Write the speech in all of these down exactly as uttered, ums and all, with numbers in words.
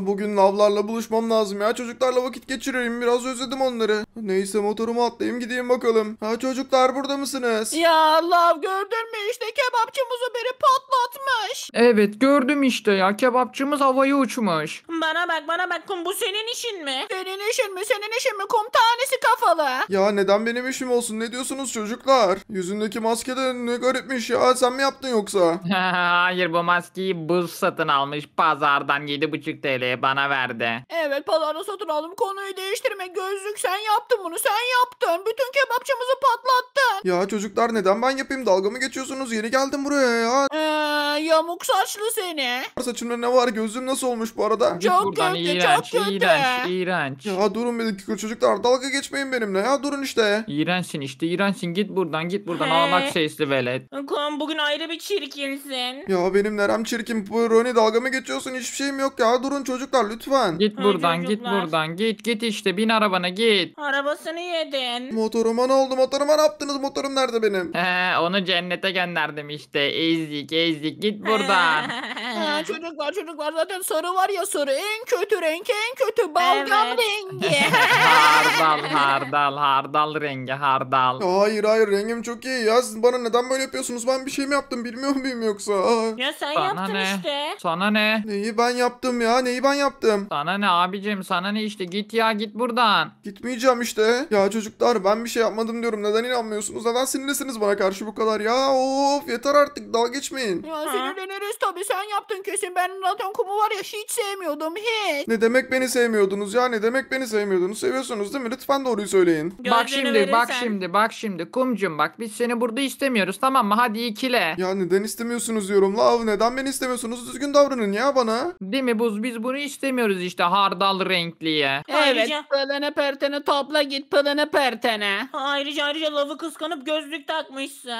Bugün Lavlarla buluşmam lazım ya. Çocuklarla vakit geçiriyorum. Biraz özledim onları. Neyse motoruma atlayayım gideyim bakalım. Ha çocuklar burada mısınız? Ya Lav gördün mü işte kebapçımızı biri patlatmış. Evet gördüm işte ya. Kebapçımız havaya uçmuş. Bana bak bana bak kum bu senin işin mi? Senin işin mi senin işin mi kum tanesi kafalı. Ya neden benim işim olsun ne diyorsunuz çocuklar? Yüzündeki maske de ne garipmiş ya. Sen mi yaptın yoksa? Hayır bu maskeyi Buz satın almış pazardan yedi buçuk TL'ye bana verdi. Evet pazarda satın aldım. Konuyu değiştirme gözlük sen yaptın bunu sen yaptın. Bütün kebapçımızı patlattın. Ya çocuklar neden ben yapayım dalga mı geçiyorsunuz? Yeni geldim buraya ya. Ee, yamuk saçlı seni. Saçımda ne var gözlüm nasıl olmuş bu arada? Çok kötü iğrenç, çok kötü. İğrenç iğrenç. Ya durun bir dakika çocuklar dalga geçmeyin benimle ya durun işte. İğrençsin işte iğrençsin git buradan git buradan ağlak sesli velet. Kum bugün ayrı bir çirkinsin. Ya benim nerem çirkin Roni dalga mı geçiyorsun hiçbir şeyim yok ya durun. Çocuklar lütfen. Git buradan git buradan git git işte bin arabana git. Arabasını yedin. Motoruma ne oldu motoruma ne yaptınız motorum nerede benim? He onu cennete gönderdim işte ezik ezik git buradan. He, çocuklar çocuklar zaten sarı var ya sarı en kötü renk en kötü balgam evet. Rengi. Hardal hardal hardal rengi hardal. Hayır hayır rengim çok iyi ya siz bana neden böyle yapıyorsunuz ben bir şey mi yaptım bilmiyor muyum yoksa? Ya sen sana yaptın ne? işte. Sana ne? Neyi ben yaptım ya neyi ben yaptım? Sana ne abicim sana ne işte git ya git buradan. Gitmeyeceğim işte. Ya çocuklar ben bir şey yapmadım diyorum neden inanmıyorsunuz? Neden sinirlisiniz bana karşı bu kadar ya? Of yeter artık dalga geçmeyin. Ya sinirleniriz tabii sen yaptın kesin ben zaten kumu var ya hiç sevmiyordum hiç. Ne demek beni sevmiyordunuz ya ne demek beni sevmiyordunuz seviyorsunuz değil mi? Lütfen doğruyu söyleyin. Gözünü bak şimdi verirsen. bak şimdi bak şimdi kumcum bak biz seni burada istemiyoruz tamam mı hadi ikile. Ya neden istemiyorsunuz diyorum Lav neden beni istemiyorsunuz düzgün davranın ya bana. Değil mi Buz biz bunu istemiyoruz işte hardal renkliye. Evet pılını pertene topla git pılını pertene. Ayrıca ayrıca Lav'ı kıskanıp gözlük takmışsın.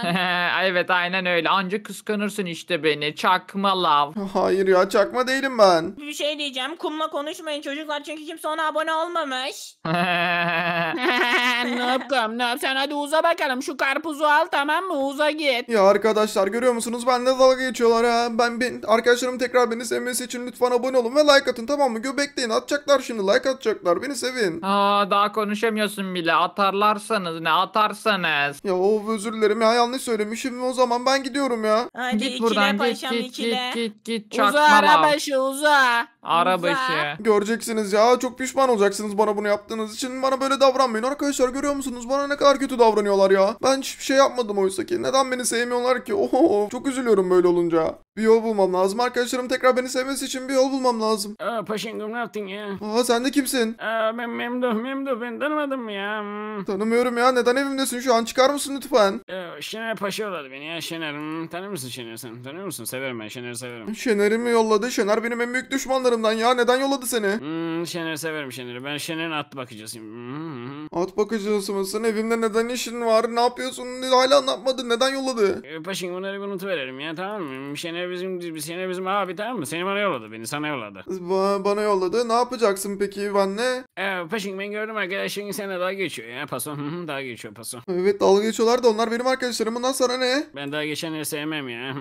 Evet aynen öyle ancak kıskanırsın işte beni çakma Lav. Hayır ya çakma değilim ben. Bir şey diyeceğim kumla konuşmayın çocuklar çünkü kimse ona abone olmamış. Ne yapayım ne yapayım sen hadi uza bakalım şu karpuzu al tamam mı uza git. Ya arkadaşlar görüyor musunuz benimle dalga geçiyorlar ha ben, ben arkadaşlarım tekrar beni sevmesi için lütfen abone olun ve like atın tamam mı göbekleyin atacaklar şimdi like atacaklar beni sevin. Aa daha konuşamıyorsun bile atarlarsanız ne atarsanız. Ya of özür dilerim ya yanlış söylemişim o zaman ben gidiyorum ya. Hadi git buradan git git, git git git çakma uza arabaşı uza. Arabaşı. Göreceksiniz ya çok pişman olacaksınız bana bunu yaptığınız için bana böyle davranmayın arkadaşlar görüyor musunuz bana ne kadar kötü davranıyorlar ya. Ben hiçbir şey yapmadım oysa ki neden beni sevmiyorlar ki oho çok üzülüyorum böyle olunca. Bir yol bulmam lazım arkadaşlarım tekrar beni sevmesi için bir yol bulmam lazım. Aa paşingom ne yaptın ya? Aa sen de kimsin? Aa ben Memduh Memduh ben tanımadım ya. Hmm. Tanımıyorum ya neden evimdesin şu an çıkar mısın lütfen? Ee, Şener paşa yolladı beni ya Şener. Hmm, tanır mısın Şener sen tanıyor musun? Severim ben Şener'i severim. Şener'i mi yolladı? Şener benim en büyük düşmanlarımdan ya neden yolladı seni? Hmm, Şener'i severim Şener'i ben Şener'in at bakıcısıyım. Hmm. At bakıcısı mısın? Evimde neden işin var? Ne yapıyorsun? Hala anlatmadın neden yolladı? Ee, paşingom bunları bir unutuverelim ya tamam mı? Şener bizim Şener bizim abi tamam mı? Seni bana yolladı beni sana yolladı. Ba bana yolladı. Ne yapacaksın peki ben ne? Ee, paşin ben gördüm arkadaşların sana daha geçiyor ya paso. Daha geçiyor paso. Evet dalga geçiyorlar da onlar benim arkadaşlarım. Bundan sonra ne? Ben daha geçenleri sevmem ya.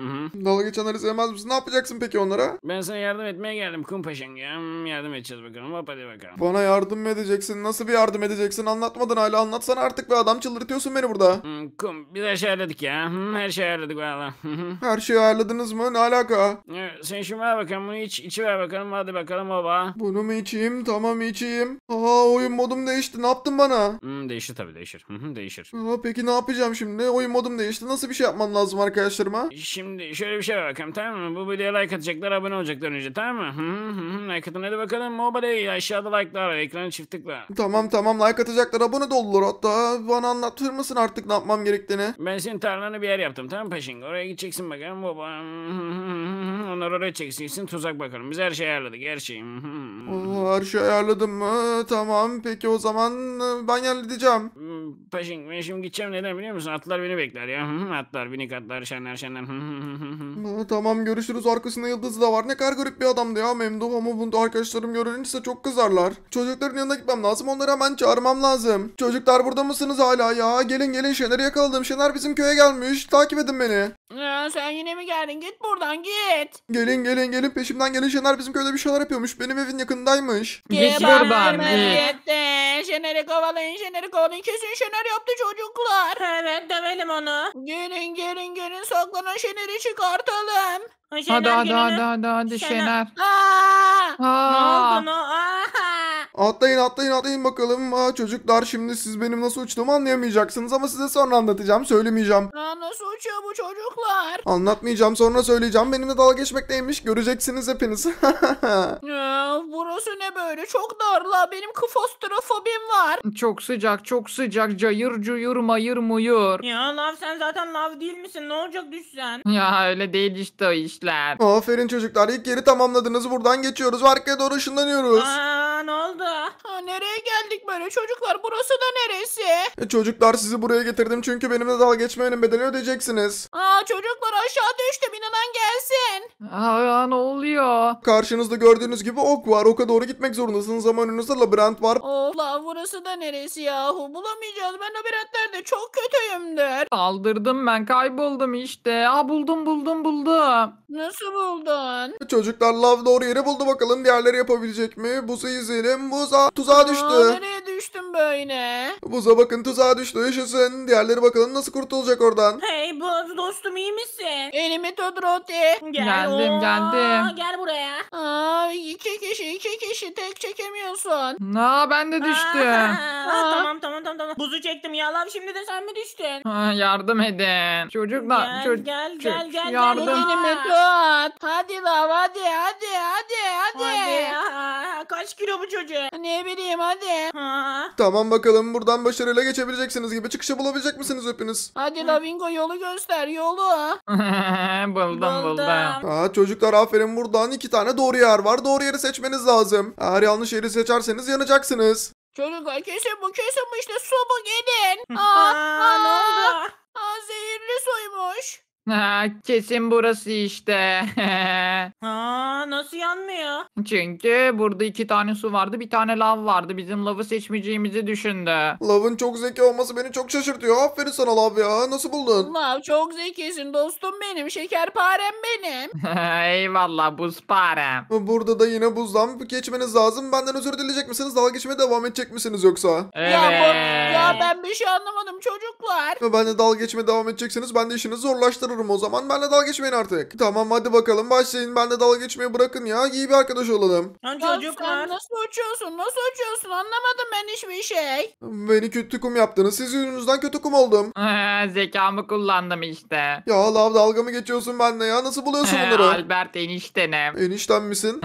Dalga geçenleri sevmez misin? Ne yapacaksın peki onlara? Ben sana yardım etmeye geldim kum paşin. Yardım edeceğiz bakalım. Hop hadi bakalım. Bana yardım mı edeceksin? Nasıl bir yardım edeceksin? Anlatmadın hala. Anlatsana artık be adam çıldırtıyorsun beni burada. Kum biz her şey ayarladık ya. Her şey ayarladık valla. Her şeyi ayarladınız mı? Ne alaka? Sen şunu ver bakalım bunu iç, içi ver bakalım hadi bakalım baba. Bunu mu içeyim? Tamam içeyim. Aha oyun modum değişti ne yaptın bana? Hmm, değişti tabii değişir. Değişir. Aa, peki ne yapacağım şimdi? Oyun modum değişti nasıl bir şey yapmam lazım arkadaşlarıma? Şimdi şöyle bir şey ver bakalım tamam mı? Bu videoya like atacaklar abone olacaklar önce tamam mı? Hı hı hı. Like atın hadi bakalım mobile aşağıda like'lar var ekranı çift tıkla. Tamam tamam like atacaklar abone de oldular hatta bana anlatır mısın artık ne yapmam gerektiğini? Ben senin tarlanı bir yer yaptım tamam paşin oraya gideceksin bakalım baba. Onlar oraya çekeceksin tuzak bakalım. Biz her şeyi ayarladık her şeyi. Her şeyi ayarladım mı? Tamam peki o zaman ben halledeceğim. Paşin ben şimdi gideceğim neden biliyor musun? Atlar beni bekler ya. Atlar binik atlar şenler şenler. Tamam görüşürüz arkasında yıldız da var. Ne kadar garip bir adamdı ya Memduh ama bunu arkadaşlarım görünce çok kızarlar. Çocukların yanına gitmem lazım onları hemen çağırmam lazım. Çocuklar burada mısınız hala ya? Gelin gelin Şener'i yakaladım. Şener bizim köye gelmiş. Takip edin beni. Ya sen yine mi geldin? Git buradan, git. Gelin gelin gelin peşimden gelin. Şener bizim köyde bir şeyler yapıyormuş. Benim evin yakındaymış. Geçiyor bari. Şener'i kovalayın, Şener'i kovalayın. Kesin Şener yaptı çocuklar. Evet, dövelim onu. Gelin gelin gelin saklanan Şener'i çıkartalım. Şener, hadi hadi hadi hadi hadi Şener. Aa! Aa! Ne oldu? Atlayın atlayın atlayın bakalım. Aa, çocuklar şimdi siz benim nasıl uçtuğumu anlayamayacaksınız ama size sonra anlatacağım, söylemeyeceğim. Aa, nasıl uçuyor bu çocuklar? Anlatmayacağım, sonra söyleyeceğim. Benimle dalga geçmek neymiş göreceksiniz hepiniz. Ya, burası ne böyle, çok darla, benim klostrofobim var. Çok sıcak çok sıcak, cayır cuyur mayır muyur. Ya Lav, sen zaten Lav değil misin, ne olacak düşsen? Ya öyle değil işte o işler. Aferin çocuklar, ilk yeri tamamladınız, buradan geçiyoruz ve arkaya doğru ışınlanıyoruz. Aa, ne oldu? Ha, nereye geldik böyle çocuklar, burası da neresi? E, çocuklar sizi buraya getirdim çünkü benimle dalga geçmenin bedeli ödeyeceksiniz. Aa, çocuklar aşağı düştüm, inanan gelsin. Aa, ne oluyor? Karşınızda gördüğünüz gibi ok var, oka doğru gitmek zorundasınız ama önünüzde labirent var. Allah, burası da neresi yahu, bulamayacağız, ben labirentlerde çok kötüyümdür. Saldırdım ben, kayboldum işte. Aa, buldum buldum buldum. Nasıl buldun? E, çocuklar Lav doğru yere buldu, bakalım diğerleri yapabilecek mi? Buz'u izleyelim. Buza tuzağa düştü. Aa, nereye düştüm böyle? Buza bakın, tuzağa düştü, yaşasın. Diğerleri bakalım nasıl kurtulacak oradan. Hey Buz dostum, iyi misin? Elimi tut Roti. Geldim Oo, geldim. Gel buraya. Aa, iki kişi iki kişi tek çekemiyorsun. Aa, ben de düştüm. Aa, Aa. Tamam tamam tamam. Buzu çektim ya Lav, şimdi de sen mi düştün? Ha, yardım edin. Çocuklar. Gel ço gel, gel gel. Yardım. Elimi tut. Hadi Lav hadi hadi hadi hadi. Hadi. Kaç kilo bu çocuk? Ne bileyim, hadi. Ha. Tamam bakalım, buradan başarıyla geçebileceksiniz gibi. Çıkışı bulabilecek misiniz hepiniz? Hadi Lavingo, yolu göster, yolu. buldum buldum. Aa, çocuklar aferin, buradan iki tane doğru yer var. Doğru yeri seçmeniz lazım. Eğer yanlış yeri seçerseniz yanacaksınız. Çocuklar kesin bu kesin bu işte, su bu, gelin. Aa, aa, ne oldu? Aa, zehirli suymuş. Ha, kesin burası işte. Ha, nasıl yanmıyor? Çünkü burada iki tane su vardı, bir tane Lav vardı. Bizim Lav'ı seçmeyeceğimizi düşündü. Lav'ın çok zeki olması beni çok şaşırtıyor. Aferin sana Lav ya. Nasıl buldun? Lav çok zekisin dostum benim. Şekerparem benim. Eyvallah buzparem. Burada da yine buzdan geçmeniz lazım. Benden özür dileyecek misiniz? Dalga geçmeye devam edecek misiniz yoksa? Evet. Ya, bu, ya ben bir şey anlamadım çocuklar. Ben de dalga geçmeye devam edeceksiniz. Ben de işinizi zorlaştırırım o zaman. Benle dalga geçmeyin artık. Tamam hadi bakalım başlayın. Benle dalga geçmeyi bırakın ya. İyi bir arkadaş olalım. Lan çocuklar. Nasıl uçuyorsun? Nasıl uçuyorsun? Anlamadım ben hiçbir şey. Beni kötü kum yaptınız. Siz yüzünüzden kötü kum oldum. Zekamı kullandım işte. Ya Lav, dalga mı geçiyorsun benle ya? Nasıl buluyorsun bunları? Albert eniştenim. Enişten misin?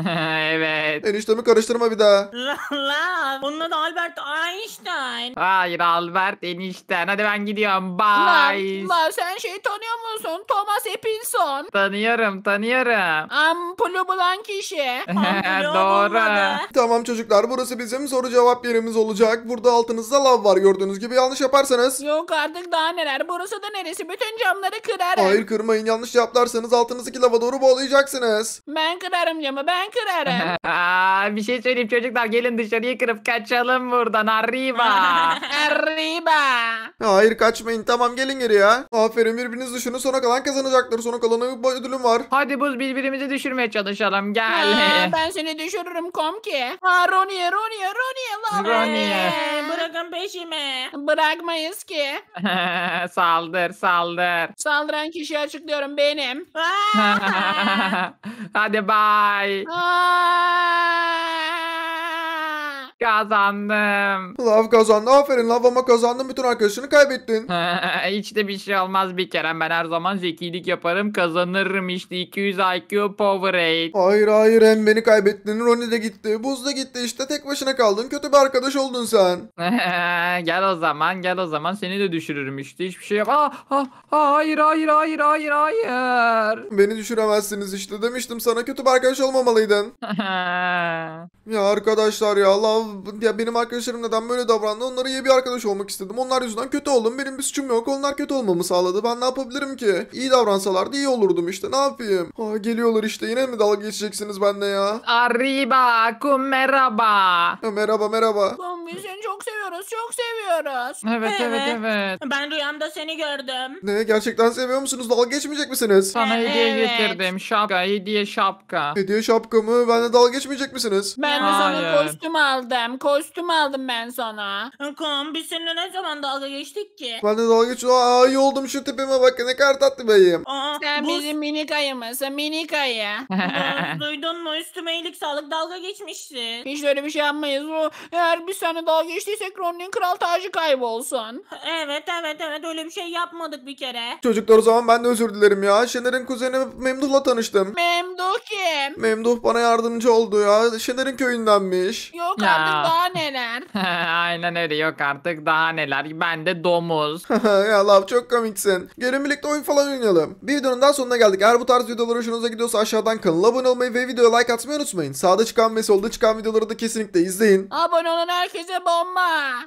Evet. Eniştemi karıştırma bir daha. Lav. Bunun adı Albert Einstein. Hayır, Albert enişten. Hadi ben gidiyorum. Bye. Lav, sen şeyi tanıyor musun? Thomas Edison. Tanıyorum tanıyorum. Ampulü bulan kişi. Doğru. Tamam çocuklar, burası bizim soru cevap yerimiz olacak. Burada altınızda Lav var gördüğünüz gibi, yanlış yaparsanız. Yok artık, daha neler, burası da neresi, bütün camları kırarım. Hayır kırmayın, yanlış yaparsanız altınızdaki Lav'a doğru boğulayacaksınız. Ben kırarım camı, ben kırarım. Aa, bir şey söyleyeyim çocuklar, gelin dışarıyı kırıp kaçalım buradan. Arriba. Arriba. Hayır kaçmayın, tamam gelin geri ya. Aferin, birbiriniz düşünün, sonra kalan kazanacaktır. Sonra kalana ödülüm var. Hadi Buz, birbirimizi düşürmeye çalışalım. Gel. Aa, ben seni düşürürüm komki. Ha, Ronia, Ronia, Ronia. Ronia. Bırakın peşimi. Bırakmayız ki. Saldır, saldır. Saldıran kişiyi açıklıyorum, benim. Hadi bye. Kazandım. Lav kazandı. Aferin Lav, ama kazandın, bütün arkadaşını kaybettin. Hiç de bir şey olmaz bir kere. Ben her zaman zekilik yaparım. Kazanırım işte. iki yüz I Q Powerade. Hayır hayır, hem beni kaybettin. Roni de gitti. Buz da gitti işte. Tek başına kaldın. Kötü bir arkadaş oldun sen. Gel o zaman. Gel o zaman. Seni de düşürürüm işte. Hiçbir şey yap. Aa, aa, hayır hayır hayır hayır hayır. Beni düşüremezsiniz işte. Demiştim sana, kötü bir arkadaş olmamalıydın. Ya arkadaşlar ya, Lav ya benim arkadaşlarım neden böyle davrandı? Onlara iyi bir arkadaş olmak istedim. Onlar yüzünden kötü oldum. Benim bir suçum yok. Onlar kötü olmamı sağladı. Ben ne yapabilirim ki? İyi davransalardı iyi olurdum işte. Ne yapayım? Aa, geliyorlar işte. Yine mi dalga geçeceksiniz benimle ya? Arriba, kum merhaba. Ya, merhaba merhaba. Lan biz seni çok seviyoruz. Çok seviyoruz. Evet evet evet. Ben rüyamda seni gördüm. Ne? Gerçekten seviyor musunuz? Dalga geçmeyecek misiniz? Sana evet. hediye getirdim. Şapka. Hediye şapka. Hediye şapka mı? Ben de dalga geçmeyecek misiniz? Ben Ben de sana kostüm aldım. Kostüm aldım ben sana. Kom, biz seninle ne zaman dalga geçtik ki? Ben de dalga geçtim. Aa, iyi oldum, şu tipime bak. Ne kadar tatlı beyim. Aa, sen Buz... bizim minik ayımızın. Minik ayı. Duydun mu? Üstüme iyilik sağlık dalga geçmişti. Hiç öyle bir şey yapmayız. Eğer biz seninle dalga geçtiysek Roni'nin kral tacı kaybolsun. Evet evet evet. Öyle bir şey yapmadık bir kere. Çocuklar o zaman ben de özür dilerim ya. Şener'in kuzeni Memduh'la tanıştım. Memduh kim? Memduh bana yardımcı oldu ya. Şener'in köyündenmiş. Yok artık ya. Daha neler. Aynen öyle, yok artık daha neler. Ben de domuz. Ya Lav çok komiksin. Gelin birlikte oyun falan oynayalım. Bir videonun daha sonuna geldik. Eğer bu tarz videolar hoşunuza gidiyorsa aşağıdan kanala abone olmayı ve videoya like atmayı unutmayın. Sağda çıkan ve solda çıkan videoları da kesinlikle izleyin. Abone olan herkese bomba.